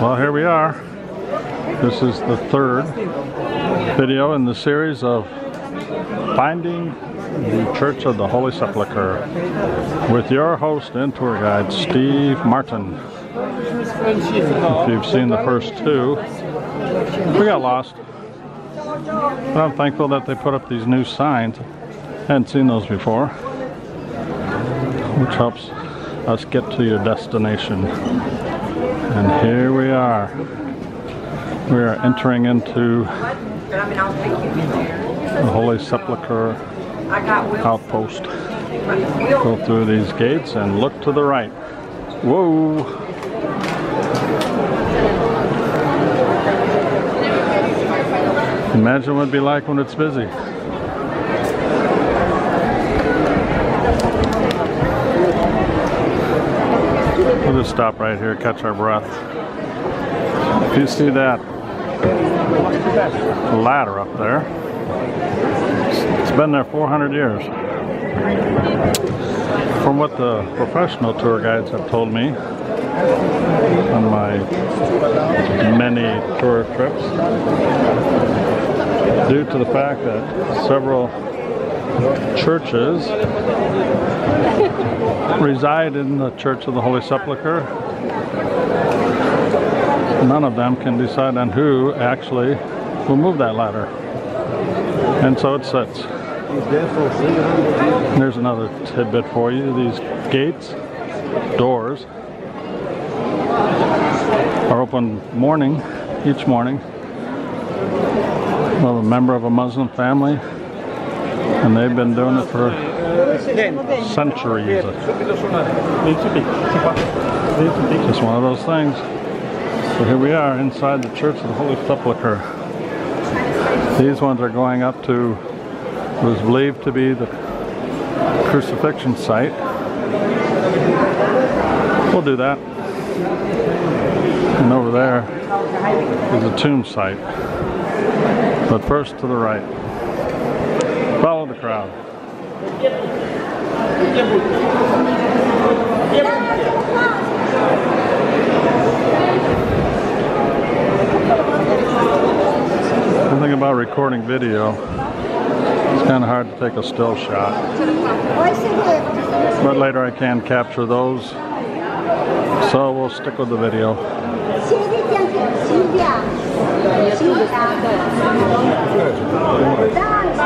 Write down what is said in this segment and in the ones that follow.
Well, here we are. This is the third video in the series of Finding the Church of the Holy Sepulchre with your host and tour guide, Steve Martin. If you've seen the first two, we got lost. But I'm thankful that they put up these new signs. Hadn't seen those before, which helps us get to your destination. And here we are. We are entering into the Holy Sepulchre outpost. Go through these gates and look to the right. Whoa! Imagine what it'd be like when it's busy. We'll just stop right here, catch our breath. If you see that ladder up there, it's been there 400 years. From what the professional tour guides have told me on my many tour trips, due to the fact that several churches reside in the Church of the Holy Sepulchre, none of them can decide on who actually will move that ladder. And so it sits. There's another tidbit for you. These gates, doors, are open each morning. Well, a member of a Muslim family, and they've been doing it for centuries. Just one of those things. So here we are inside the Church of the Holy Sepulchre. These ones are going up to what was believed to be the crucifixion site. We'll do that. And over there is a tomb site. But first, to the right. Follow the crowd. The thing about recording video, it's kind of hard to take a still shot. But later I can capture those, so we'll stick with the video.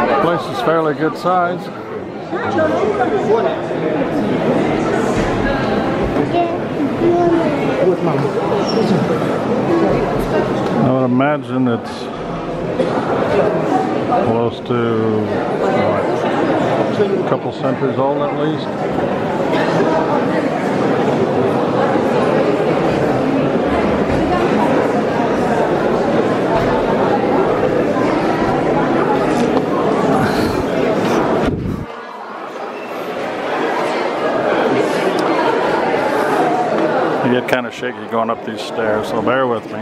The place is fairly good size. I would imagine it's close to a couple centuries old at least. Get kind of shaky going up these stairs, so bear with me.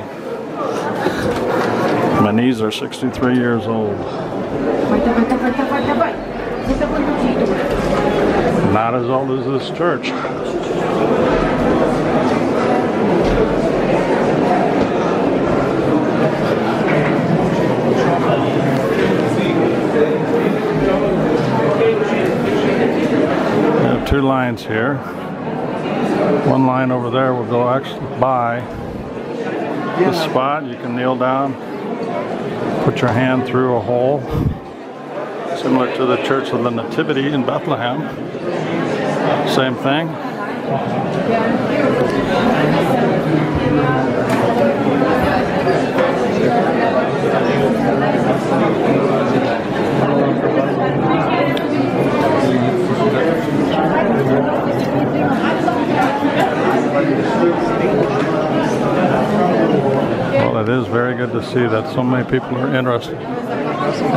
My knees are 63 years old. Not as old as this church. We have two lines here. One line over there will go actually by the spot. You can kneel down, put your hand through a hole, similar to the Church of the Nativity in Bethlehem. Same thing. Well, it is very good to see that so many people are interested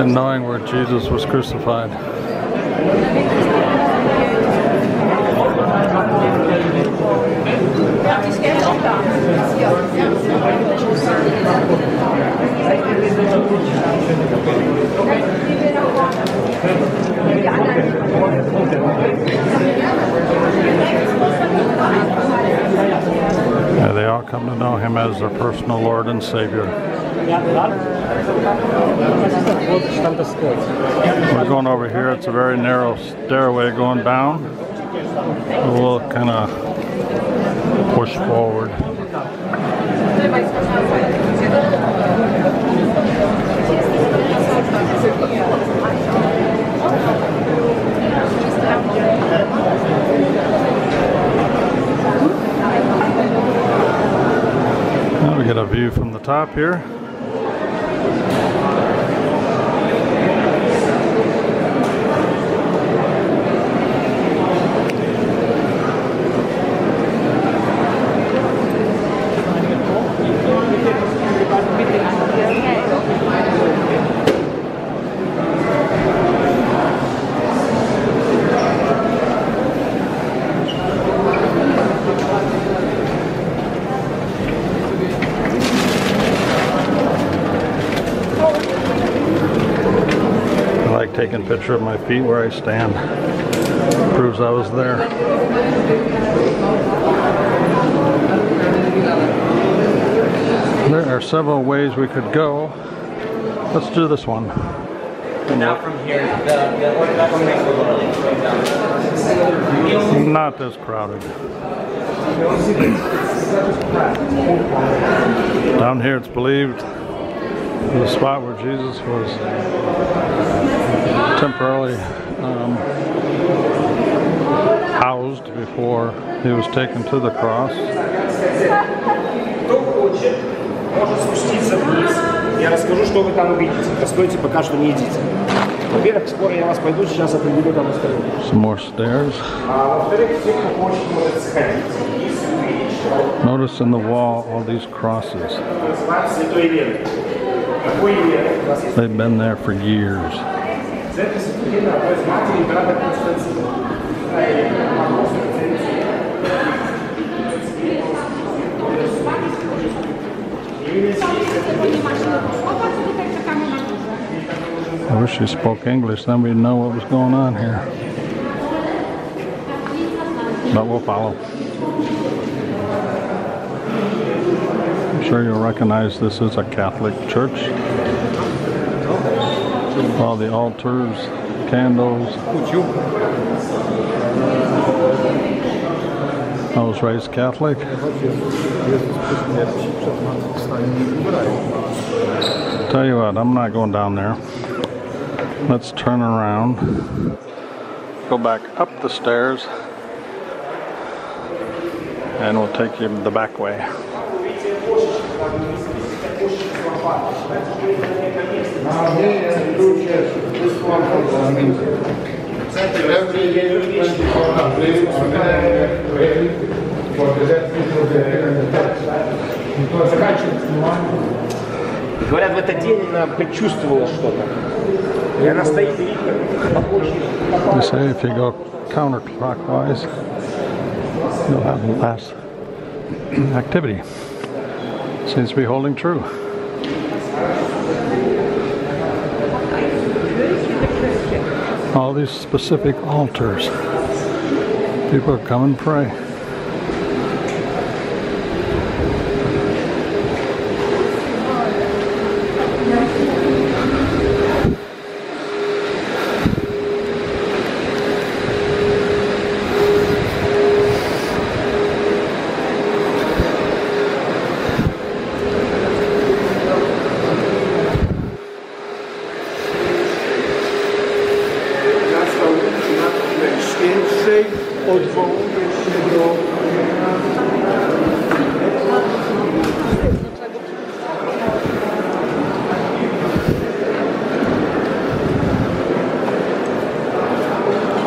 in knowing where Jesus was crucified. they all come to know him as their personal Lord and Savior. We're going over here. It's a very narrow stairway going down. We'll kind of push forward. Now we get a view from the top here. Taking a picture of my feet where I stand. Proves I was there. There are several ways we could go. Let's do this one. Now from here, not as crowded. Down here it's believed the spot where Jesus was temporarily housed before he was taken to the cross. Some more stairs. Notice in the wall all these crosses. They've been there for years. I wish you spoke English, then we'd know what was going on here. But we'll follow. I'm sure you'll recognize this is a Catholic church. All the altars, candles. I was raised Catholic. Tell you what, I'm not going down there. Let's turn around. Go back up the stairs. And we'll take you the back way. Говорят, в этот день она предчувствовала что-то. И она стоит и видит, как похоже. They say if you go counterclockwise, you'll have less activity. Seems to be holding true. All these specific altars. People come and pray.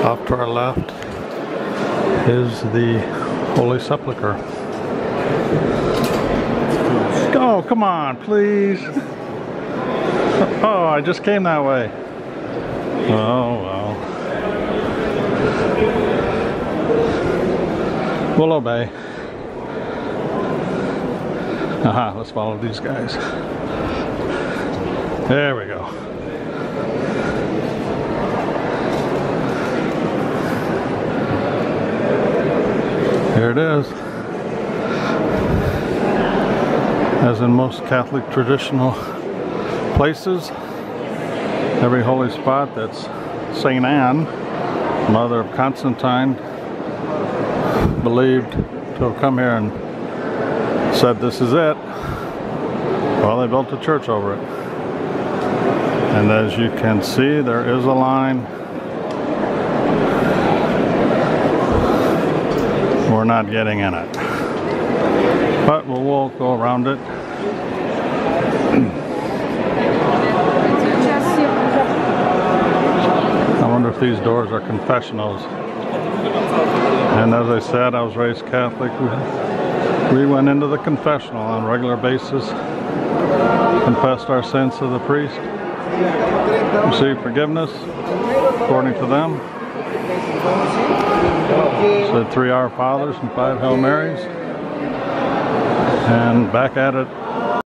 Off to our left is the Holy Sepulchre. Oh, come on, please. Oh, I just came that way. Oh, well. We'll obey. Aha, let's follow these guys. There we go. Here it is. As in most Catholic traditional places, every holy spot that's Saint Anne, mother of Constantine, believed to have come here and said this is it. Well, they built a church over it. And as you can see, there is a line. We're not getting in it, but we'll go around it. I wonder if these doors are confessionals. And as I said, I was raised Catholic. We went into the confessional on a regular basis, confessed our sins to the priest, received forgiveness according to them, said 3 Our Fathers and 5 Hail Marys, and back at it